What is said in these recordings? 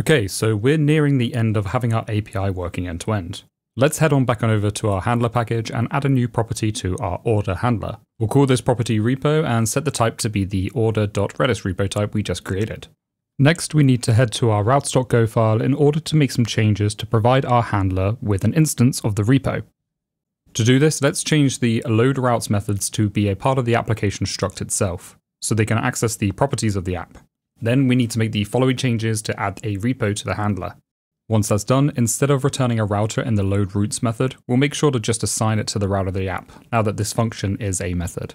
Okay, so we're nearing the end of having our API working end to end. Let's head on back on over to our handler package and add a new property to our order handler. We'll call this property repo and set the type to be the order.redis repo type we just created. Next, we need to head to our routes.go file in order to make some changes to provide our handler with an instance of the repo. To do this, let's change the load routes methods to be a part of the application struct itself, so they can access the properties of the app. Then we need to make the following changes to add a repo to the handler. Once that's done, instead of returning a router in the load routes method, we'll make sure to just assign it to the route of the app, now that this function is a method.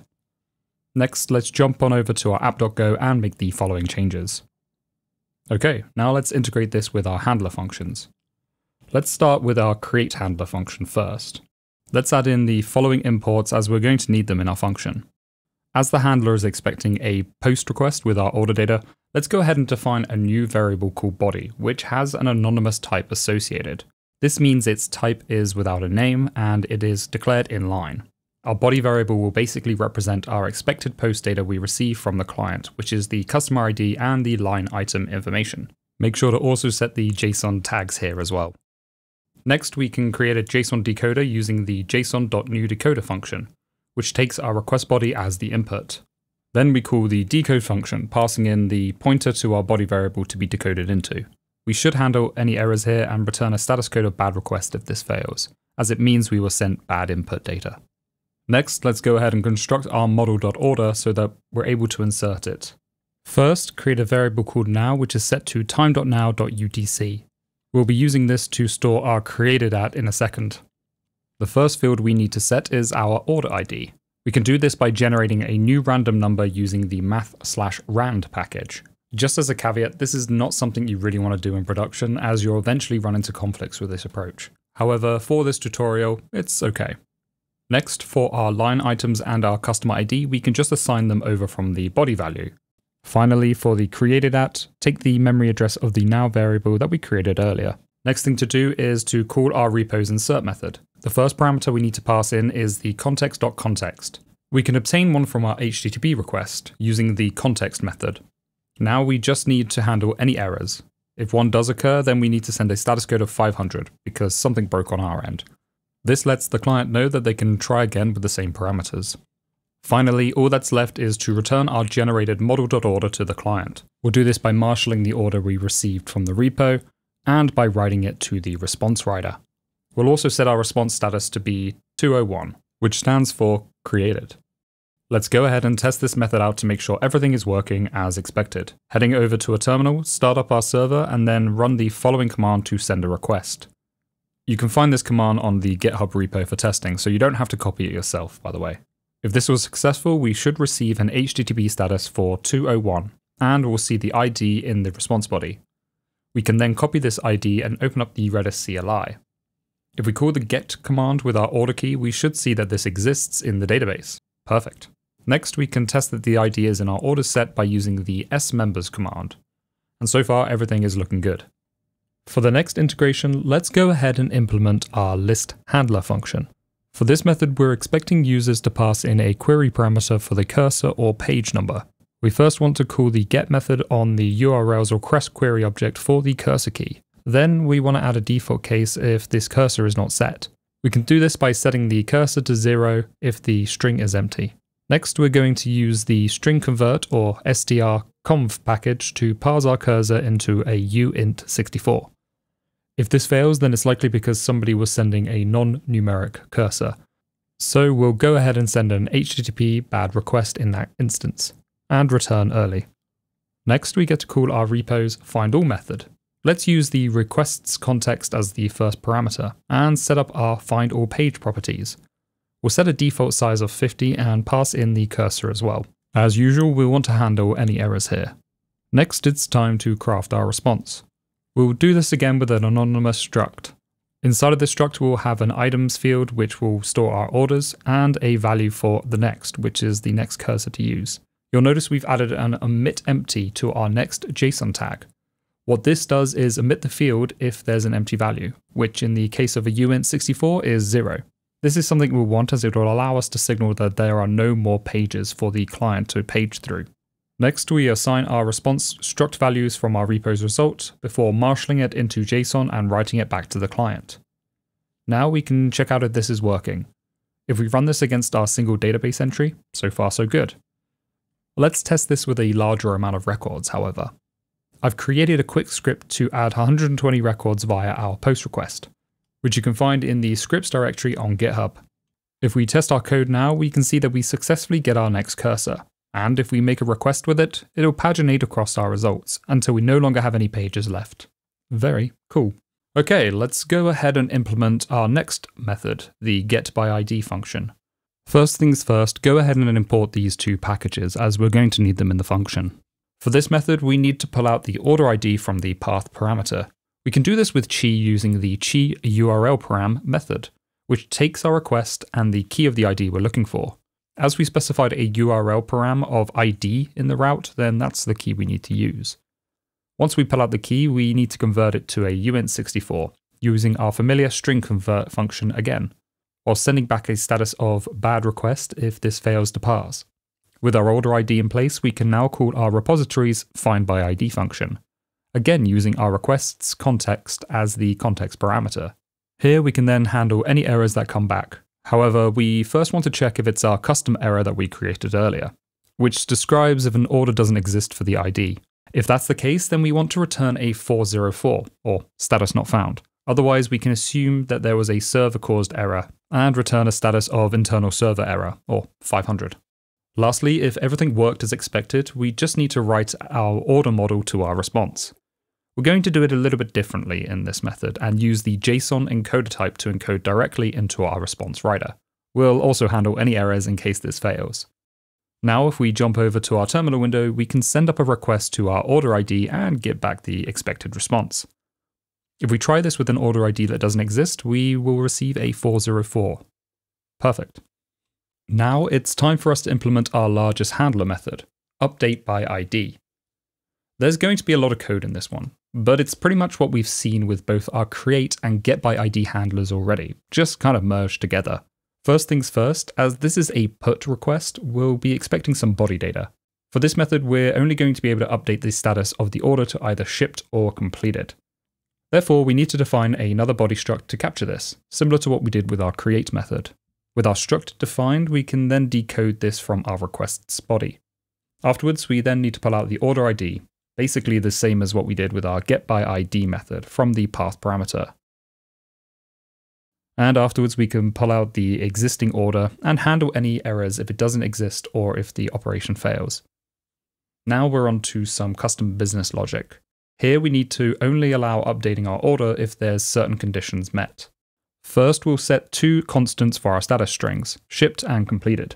Next, let's jump on over to our app.go and make the following changes. Okay, now let's integrate this with our handler functions. Let's start with our create handler function first. Let's add in the following imports as we're going to need them in our function. As the handler is expecting a post request with our order data, let's go ahead and define a new variable called body, which has an anonymous type associated. This means its type is without a name and it is declared inline. Our body variable will basically represent our expected post data we receive from the client, which is the customer ID and the line item information. Make sure to also set the JSON tags here as well. Next, we can create a JSON decoder using the json.newDecoder function, which takes our request body as the input. Then we call the decode function, passing in the pointer to our body variable to be decoded into. We should handle any errors here and return a status code of bad request if this fails, as it means we were sent bad input data. Next, let's go ahead and construct our model.order so that we're able to insert it. First, create a variable called now, which is set to time.now.utc. We'll be using this to store our created at in a second. The first field we need to set is our order ID. We can do this by generating a new random number using the math/rand package. Just as a caveat, this is not something you really want to do in production, as you'll eventually run into conflicts with this approach. However, for this tutorial, it's okay. Next, for our line items and our customer ID, we can just assign them over from the body value. Finally, for the created at, take the memory address of the now variable that we created earlier. Next thing to do is to call our repos insert method. The first parameter we need to pass in is the context.context. We can obtain one from our HTTP request using the context method. Now we just need to handle any errors. If one does occur, then we need to send a status code of 500 because something broke on our end. This lets the client know that they can try again with the same parameters. Finally, all that's left is to return our generated model.order to the client. We'll do this by marshalling the order we received from the repo and by writing it to the response writer. We'll also set our response status to be 201, which stands for created. Let's go ahead and test this method out to make sure everything is working as expected. Heading over to a terminal, start up our server, and then run the following command to send a request. You can find this command on the GitHub repo for testing, so you don't have to copy it yourself, by the way. If this was successful, we should receive an HTTP status for 201, and we'll see the ID in the response body. We can then copy this ID and open up the Redis CLI. If we call the get command with our order key, we should see that this exists in the database. Perfect. Next, we can test that the ID is in our order set by using the smembers command. And so far, everything is looking good. For the next integration, let's go ahead and implement our list handler function. For this method, we're expecting users to pass in a query parameter for the cursor or page number. We first want to call the get method on the URL's request query object for the cursor key. Then we want to add a default case if this cursor is not set. We can do this by setting the cursor to 0 if the string is empty. Next, we're going to use the string convert or strconv package to parse our cursor into a uint64. If this fails, then it's likely because somebody was sending a non-numeric cursor. So we'll go ahead and send an HTTP bad request in that instance and return early. Next, we get to call our repo's findAll method. Let's use the requests context as the first parameter and set up our find all page properties. We'll set a default size of 50 and pass in the cursor as well. As usual, we'll want to handle any errors here. Next, it's time to craft our response. We'll do this again with an anonymous struct. Inside of this struct, we'll have an items field, which will store our orders, and a value for the next, which is the next cursor to use. You'll notice we've added an omit empty to our next JSON tag. What this does is omit the field if there's an empty value, which in the case of a uint64 is 0. This is something we'll want as it will allow us to signal that there are no more pages for the client to page through. Next, we assign our response struct values from our repo's result before marshalling it into JSON and writing it back to the client. Now we can check out if this is working. If we run this against our single database entry, so far so good. Let's test this with a larger amount of records, however. I've created a quick script to add 120 records via our post request, which you can find in the scripts directory on GitHub. If we test our code now, we can see that we successfully get our next cursor. And if we make a request with it, it'll paginate across our results until we no longer have any pages left. Very cool. Okay, let's go ahead and implement our next method, the getById function. First things first, go ahead and import these two packages as we're going to need them in the function. For this method, we need to pull out the order ID from the path parameter. We can do this with Chi using the Chi URL param method, which takes our request and the key of the ID we're looking for. As we specified a URL param of ID in the route, then that's the key we need to use. Once we pull out the key, we need to convert it to a UINT64 using our familiar string convert function again, while sending back a status of bad request if this fails to pass. With our order ID in place, we can now call our repository's findById function, again using our request's context as the context parameter. Here we can then handle any errors that come back. However, we first want to check if it's our custom error that we created earlier, which describes if an order doesn't exist for the ID. If that's the case, then we want to return a 404, or status not found. Otherwise, we can assume that there was a server-caused error, and return a status of internal server error, or 500. Lastly, if everything worked as expected, we just need to write our order model to our response. We're going to do it a little bit differently in this method and use the JSON encoder type to encode directly into our response writer. We'll also handle any errors in case this fails. Now, if we jump over to our terminal window, we can send up a request to our order ID and get back the expected response. If we try this with an order ID that doesn't exist, we will receive a 404. Perfect. Now it's time for us to implement our largest handler method, updateById. There's going to be a lot of code in this one, but it's pretty much what we've seen with both our create and getById handlers already, just kind of merged together. First things first, as this is a put request, we'll be expecting some body data. For this method, we're only going to be able to update the status of the order to either shipped or completed. Therefore, we need to define another body struct to capture this, similar to what we did with our create method. With our struct defined, we can then decode this from our request's body. Afterwards, we then need to pull out the order ID, basically the same as what we did with our getById method from the path parameter. And afterwards we can pull out the existing order and handle any errors if it doesn't exist or if the operation fails. Now we're on to some custom business logic. Here we need to only allow updating our order if there's certain conditions met. First we'll set two constants for our status strings, shipped and completed.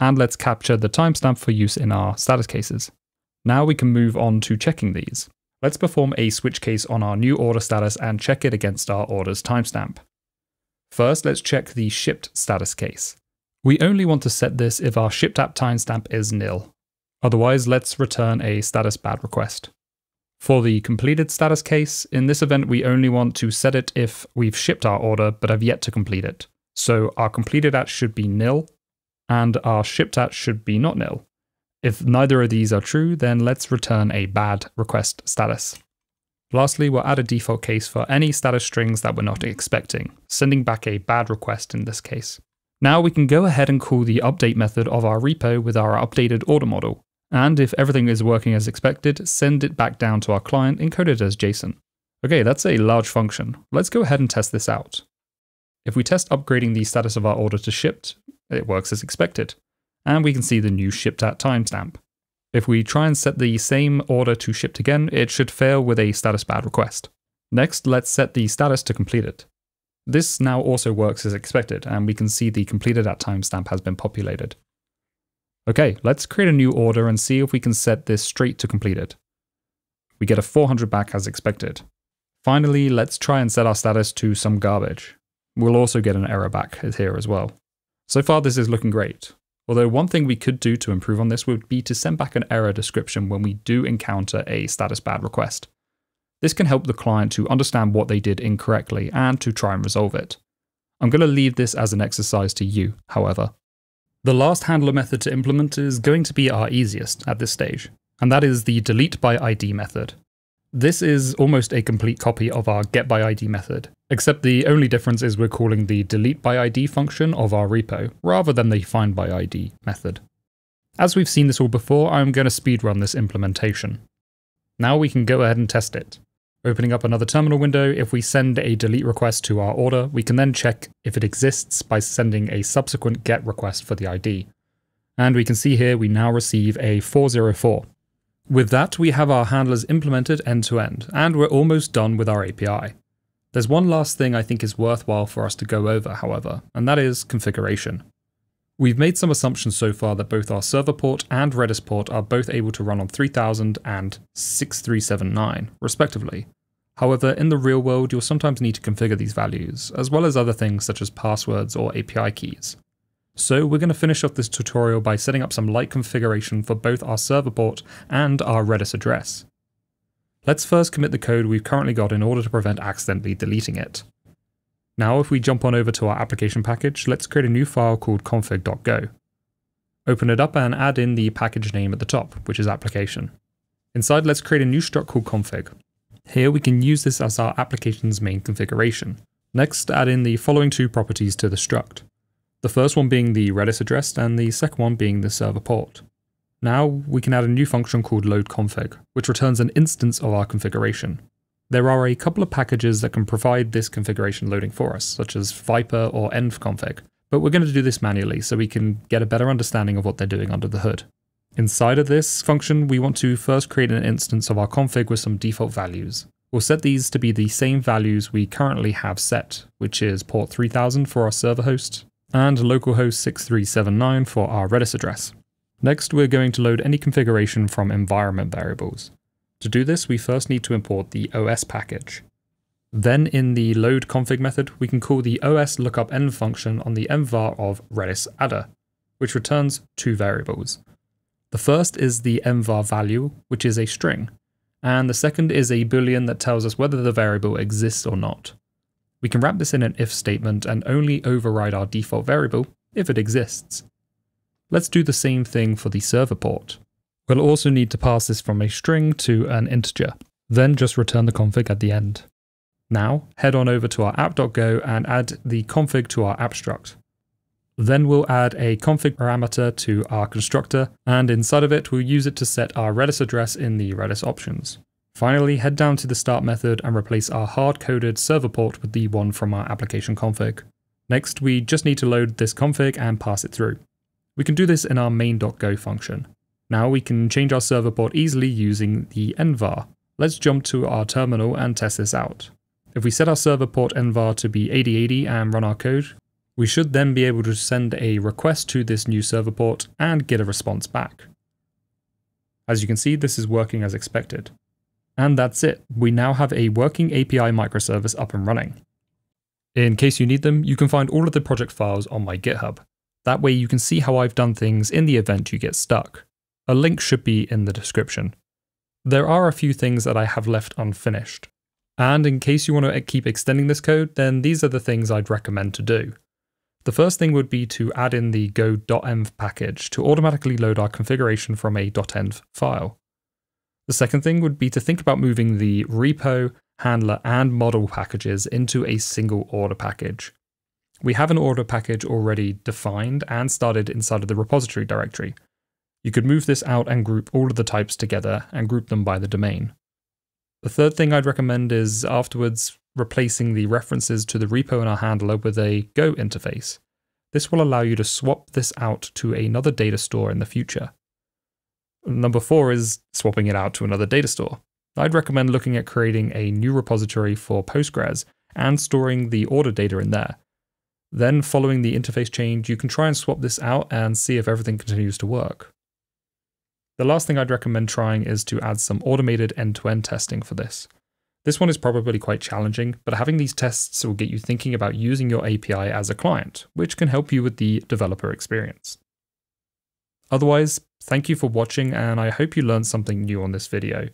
And let's capture the timestamp for use in our status cases. Now we can move on to checking these. Let's perform a switch case on our new order status and check it against our order's timestamp. First, let's check the shipped status case. We only want to set this if our shipped app timestamp is nil. Otherwise, let's return a status bad request. For the completed status case, in this event, we only want to set it if we've shipped our order but have yet to complete it. So our completed at should be nil and our shipped at should be not nil. If neither of these are true, then let's return a bad request status. Lastly, we'll add a default case for any status strings that we're not expecting, sending back a bad request in this case. Now we can go ahead and call the update method of our repo with our updated order model, and if everything is working as expected, send it back down to our client encoded as JSON. Okay, that's a large function. Let's go ahead and test this out. If we test upgrading the status of our order to shipped, it works as expected. And we can see the new shipped at timestamp. If we try and set the same order to shipped again, it should fail with a status bad request. Next, let's set the status to completed. This now also works as expected, and we can see the completed at timestamp has been populated. Okay, let's create a new order and see if we can set this straight to completed. We get a 400 back as expected. Finally, let's try and set our status to some garbage. We'll also get an error back here as well. So far, this is looking great. Although one thing we could do to improve on this would be to send back an error description when we do encounter a status bad request. This can help the client to understand what they did incorrectly and to try and resolve it. I'm going to leave this as an exercise to you, however. The last handler method to implement is going to be our easiest at this stage. and that is the deleteById method. This is almost a complete copy of our getById method, except the only difference is we're calling the deleteById function of our repo, rather than the findById method. As we've seen this all before, I'm going to speedrun this implementation. Now we can go ahead and test it. Opening up another terminal window, if we send a delete request to our order, we can then check if it exists by sending a subsequent get request for the ID. And we can see here we now receive a 404. With that, we have our handlers implemented end-to-end, and we're almost done with our API. There's one last thing I think is worthwhile for us to go over, however, and that is configuration. We've made some assumptions so far that both our server port and Redis port are both able to run on 3000 and 6379, respectively. However, in the real world, you'll sometimes need to configure these values, as well as other things such as passwords or API keys. So we're going to finish off this tutorial by setting up some light configuration for both our server port and our Redis address. Let's first commit the code we've currently got in order to prevent accidentally deleting it. Now if we jump on over to our application package, let's create a new file called config.go. Open it up and add in the package name at the top, which is application. Inside, let's create a new struct called config. Here we can use this as our application's main configuration. Next, add in the following two properties to the struct. The first one being the Redis address and the second one being the server port. Now we can add a new function called loadConfig, which returns an instance of our configuration. There are a couple of packages that can provide this configuration loading for us, such as Viper or EnvConfig, but we're going to do this manually so we can get a better understanding of what they're doing under the hood. Inside of this function, we want to first create an instance of our config with some default values. We'll set these to be the same values we currently have set, which is port 3000 for our server host and localhost 6379 for our Redis address. Next, we're going to load any configuration from environment variables. To do this, we first need to import the OS package. Then in the loadConfig method, we can call the OS lookup env function on the envvar of Redis adder, which returns two variables. The first is the envvar value, which is a string, and the second is a boolean that tells us whether the variable exists or not. We can wrap this in an if statement and only override our default variable if it exists. Let's do the same thing for the server port. We'll also need to pass this from a string to an integer, then just return the config at the end. Now, head on over to our app.go and add the config to our app struct. Then we'll add a config parameter to our constructor, and inside of it, we'll use it to set our Redis address in the Redis options. Finally, head down to the start method and replace our hard-coded server port with the one from our application config. Next, we just need to load this config and pass it through. We can do this in our main.go function. Now we can change our server port easily using the envvar. Let's jump to our terminal and test this out. If we set our server port envvar to be 8080 and run our code, we should then be able to send a request to this new server port and get a response back. As you can see, this is working as expected. And that's it. We now have a working API microservice up and running. In case you need them, you can find all of the project files on my GitHub. That way you can see how I've done things in the event you get stuck. A link should be in the description. There are a few things that I have left unfinished, and in case you want to keep extending this code, then these are the things I'd recommend to do. The first thing would be to add in the go.env package to automatically load our configuration from a .env file. The second thing would be to think about moving the repo, handler, and model packages into a single order package. We have an order package already defined and started inside of the repository directory. You could move this out and group all of the types together and group them by the domain. The third thing I'd recommend is afterwards replacing the references to the repo and our handler with a Go interface. This will allow you to swap this out to another data store in the future. Number four is swapping it out to another data store. I'd recommend looking at creating a new repository for Postgres and storing the order data in there. Then following the interface change, you can try and swap this out and see if everything continues to work. The last thing I'd recommend trying is to add some automated end-to-end testing for this. This one is probably quite challenging, but having these tests will get you thinking about using your API as a client, which can help you with the developer experience. Otherwise, thank you for watching, and I hope you learned something new on this video.